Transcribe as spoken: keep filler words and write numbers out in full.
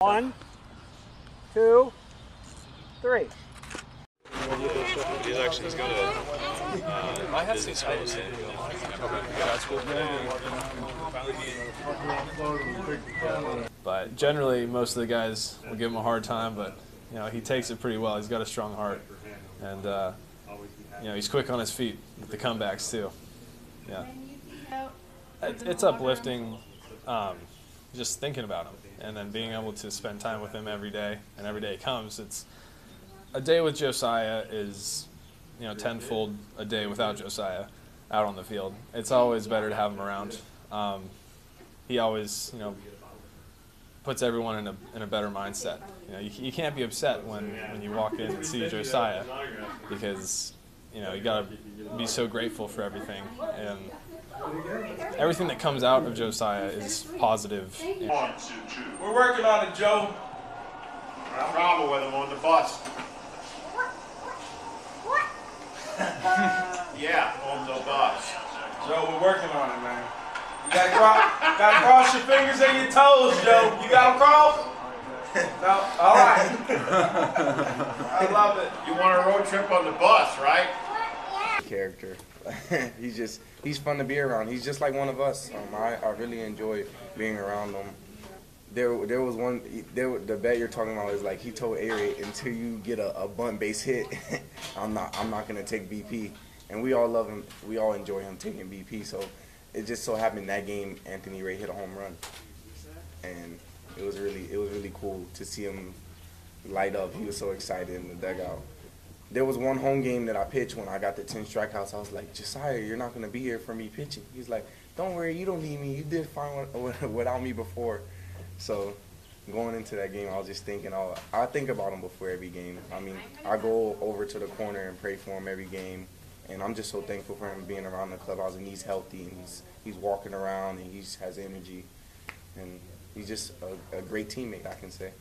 One, two, three. He's actually he's going to uh, Disney school in San Diego. But generally, most of the guys will give him a hard time, but you know he takes it pretty well. He's got a strong heart, and uh, you know he's quick on his feet with the comebacks too. Yeah, it, it's uplifting. Um, just thinking about him and then being able to spend time with him every day, and every day comes. It's a day with Josiah is, you know, tenfold a day without Josiah out on the field. It's always better to have him around. Um, he always, you know, puts everyone in a, in a better mindset. You know, you, you can't be upset when, when you walk in and see Josiah, because, you know, you gotta be so grateful for everything. And everything that comes out of Josiah is positive. We're working on it, Joe. I'm robbing with him on the bus. Yeah, on the bus. Joe, we're working on it, man. You gotta cross, gotta cross your fingers and your toes, Joe. You gotta cross? No, all right. I love it. You want a road trip on the bus, right? Character. he's just he's fun to be around. He's just like one of us. Um, I, I really enjoy being around him. There there was one there the bet you're talking about is like he told A-Ray, until you get a, a bunt base hit, I'm not I'm not gonna take B P. And we all love him. We all enjoy him taking B P. So it just so happened that game Anthony Ray hit a home run, and it was really it was really cool to see him light up. He was so excited in the dugout. There was one home game that I pitched when I got the ten strikeouts. I was like, Josiah, you're not going to be here for me pitching. He's like, don't worry, you don't need me. You did fine without me before. So going into that game, I was just thinking, oh, I think about him before every game. I mean, I go over to the corner and pray for him every game. And I'm just so thankful for him being around the clubhouse. And he's healthy, and he's, he's walking around, and he has energy. And he's just a, a great teammate, I can say.